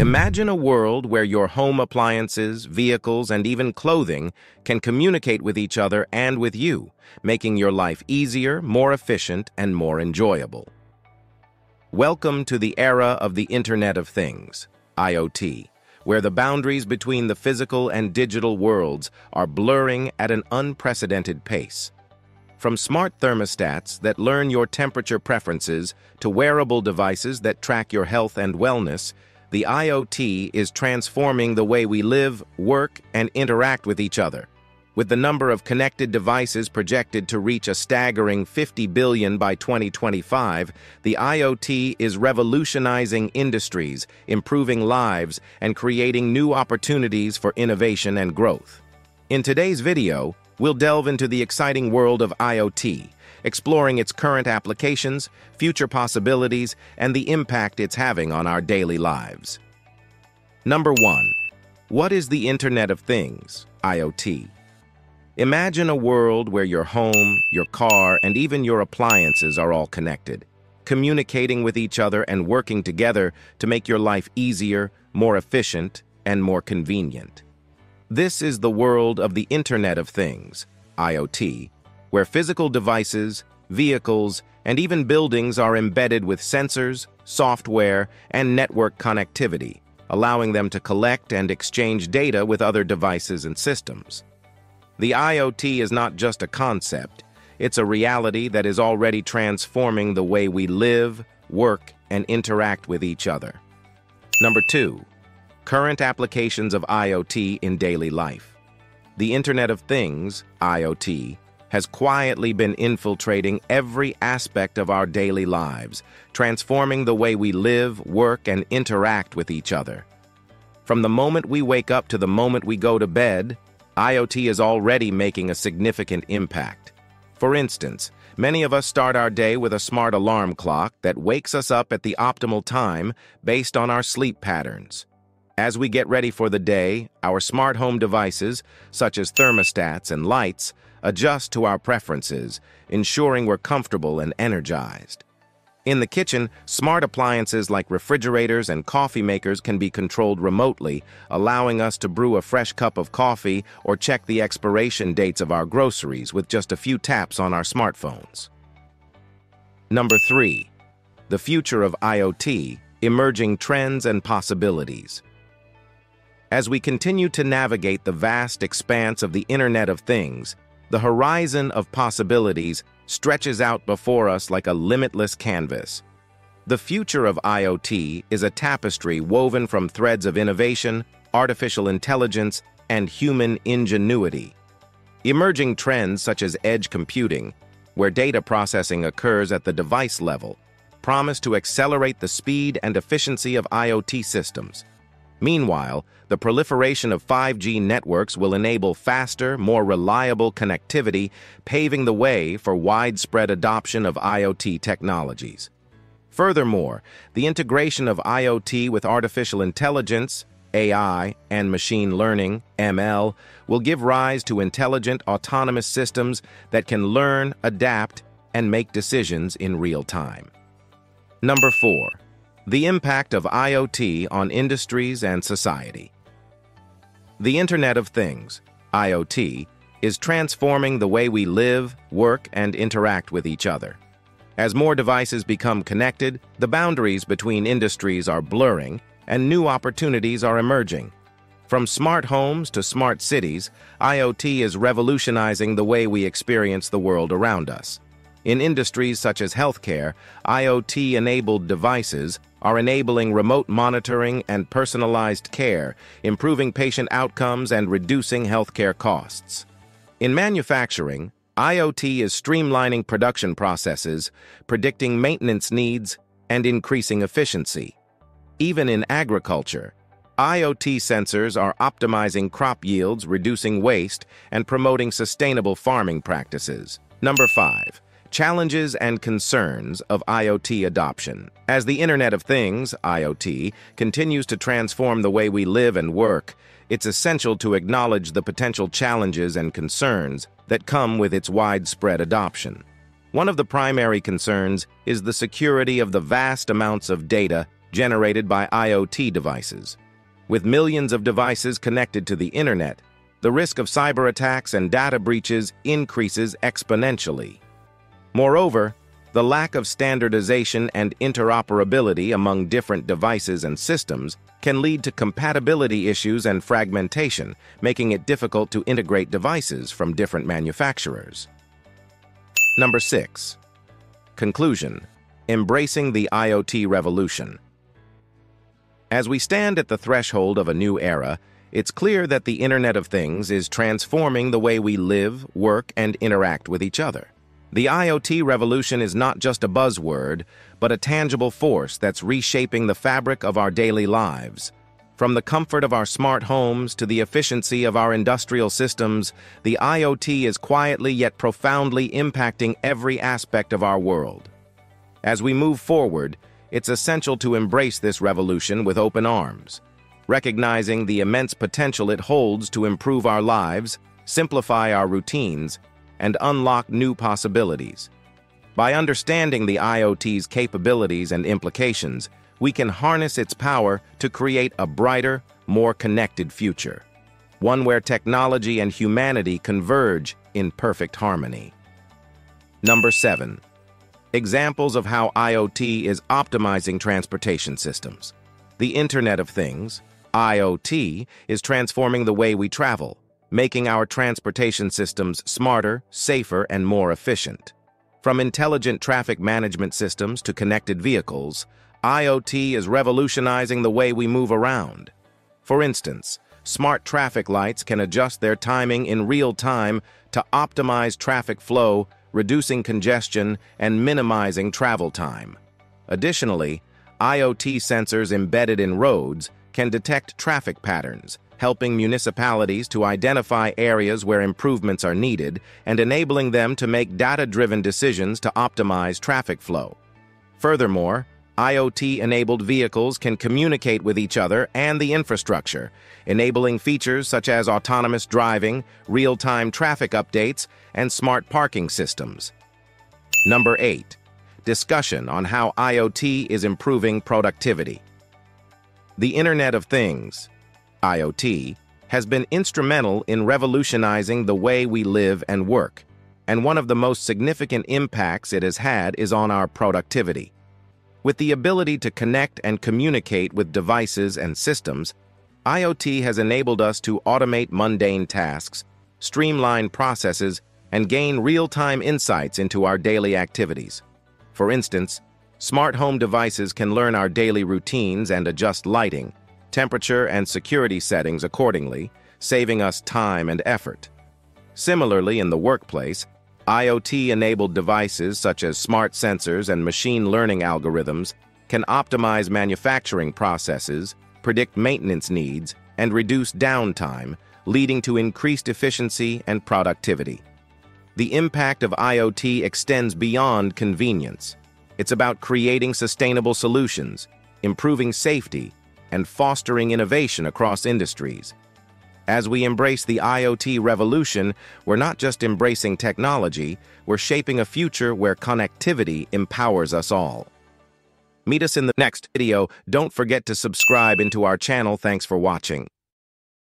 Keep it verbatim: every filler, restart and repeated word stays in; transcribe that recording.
Imagine a world where your home appliances, vehicles, and even clothing can communicate with each other and with you, making your life easier, more efficient, and more enjoyable. Welcome to the era of the Internet of Things, I O T, where the boundaries between the physical and digital worlds are blurring at an unprecedented pace. From smart thermostats that learn your temperature preferences to wearable devices that track your health and wellness, the I O T is transforming the way we live, work, and interact with each other. With the number of connected devices projected to reach a staggering fifty billion by twenty twenty-five, the I O T is revolutionizing industries, improving lives, and creating new opportunities for innovation and growth. In today's video, we'll delve into the exciting world of I O T, exploring its current applications, future possibilities, and the impact it's having on our daily lives. Number one, what is the Internet of Things, I O T? Imagine a world where your home, your car, and even your appliances are all connected, communicating with each other and working together to make your life easier, more efficient, and more convenient. This is the world of the Internet of Things, I O T, where physical devices, vehicles, and even buildings are embedded with sensors, software, and network connectivity, allowing them to collect and exchange data with other devices and systems. The I O T is not just a concept, it's a reality that is already transforming the way we live, work, and interact with each other. Number two. Current applications of I O T in daily life. The Internet of Things, I O T, has quietly been infiltrating every aspect of our daily lives, transforming the way we live, work, and interact with each other. From the moment we wake up to the moment we go to bed, I O T is already making a significant impact. For instance, many of us start our day with a smart alarm clock that wakes us up at the optimal time based on our sleep patterns. As we get ready for the day, our smart home devices, such as thermostats and lights, adjust to our preferences, ensuring we're comfortable and energized. In the kitchen, smart appliances like refrigerators and coffee makers can be controlled remotely, allowing us to brew a fresh cup of coffee or check the expiration dates of our groceries with just a few taps on our smartphones. Number three. The future of I O T, emerging trends and possibilities. As we continue to navigate the vast expanse of the Internet of Things, the horizon of possibilities stretches out before us like a limitless canvas. The future of I O T is a tapestry woven from threads of innovation, artificial intelligence, and human ingenuity. Emerging trends such as edge computing, where data processing occurs at the device level, promise to accelerate the speed and efficiency of I O T systems. Meanwhile, the proliferation of five G networks will enable faster, more reliable connectivity, paving the way for widespread adoption of I O T technologies. Furthermore, the integration of I O T with artificial intelligence, A I, and machine learning, M L, will give rise to intelligent, autonomous systems that can learn, adapt, and make decisions in real time. Number four. The impact of I O T on industries and society. The Internet of Things, I O T, is transforming the way we live, work, and interact with each other. As more devices become connected, the boundaries between industries are blurring and new opportunities are emerging. From smart homes to smart cities, I O T is revolutionizing the way we experience the world around us. In industries such as healthcare, I O T-enabled devices are enabling remote monitoring and personalized care, improving patient outcomes and reducing healthcare costs. In manufacturing, I O T is streamlining production processes, predicting maintenance needs, and increasing efficiency. Even in agriculture, I O T sensors are optimizing crop yields, reducing waste, and promoting sustainable farming practices. Number five. Challenges and concerns of I O T adoption. As the Internet of Things, I O T, continues to transform the way we live and work, it's essential to acknowledge the potential challenges and concerns that come with its widespread adoption. One of the primary concerns is the security of the vast amounts of data generated by I O T devices. With millions of devices connected to the internet, the risk of cyber attacks and data breaches increases exponentially. Moreover, the lack of standardization and interoperability among different devices and systems can lead to compatibility issues and fragmentation, making it difficult to integrate devices from different manufacturers. Number six. Conclusion: embracing the I O T revolution. As we stand at the threshold of a new era, it's clear that the Internet of Things is transforming the way we live, work, and interact with each other. The I O T revolution is not just a buzzword, but a tangible force that's reshaping the fabric of our daily lives. From the comfort of our smart homes to the efficiency of our industrial systems, the I O T is quietly yet profoundly impacting every aspect of our world. As we move forward, it's essential to embrace this revolution with open arms, recognizing the immense potential it holds to improve our lives, simplify our routines, and unlock new possibilities. By understanding the I O T's capabilities and implications, we can harness its power to create a brighter, more connected future, one where technology and humanity converge in perfect harmony. Number seven. Examples of how I O T is optimizing transportation systems. The Internet of Things, I O T, is transforming the way we travel, making our transportation systems smarter, safer, and more efficient. From intelligent traffic management systems to connected vehicles, I O T is revolutionizing the way we move around. For instance, smart traffic lights can adjust their timing in real time to optimize traffic flow, reducing congestion, and minimizing travel time. Additionally, I O T sensors embedded in roads can detect traffic patterns, helping municipalities to identify areas where improvements are needed and enabling them to make data-driven decisions to optimize traffic flow. Furthermore, I O T-enabled vehicles can communicate with each other and the infrastructure, enabling features such as autonomous driving, real-time traffic updates, and smart parking systems. Number eight. Discussion on how I O T is improving productivity. The Internet of Things, I O T, has been instrumental in revolutionizing the way we live and work, and one of the most significant impacts it has had is on our productivity. With the ability to connect and communicate with devices and systems, I O T has enabled us to automate mundane tasks, streamline processes, and gain real-time insights into our daily activities. For instance, smart home devices can learn our daily routines and adjust lighting, temperature, and security settings accordingly, saving us time and effort. Similarly, in the workplace, I O T-enabled devices such as smart sensors and machine learning algorithms can optimize manufacturing processes, predict maintenance needs, and reduce downtime, leading to increased efficiency and productivity. The impact of I O T extends beyond convenience. It's about creating sustainable solutions, improving safety, and fostering innovation across industries. As we embrace the I O T revolution, we're not just embracing technology, we're shaping a future where connectivity empowers us all. Meet us in the next video. Don't forget to subscribe into our channel. Thanks for watching.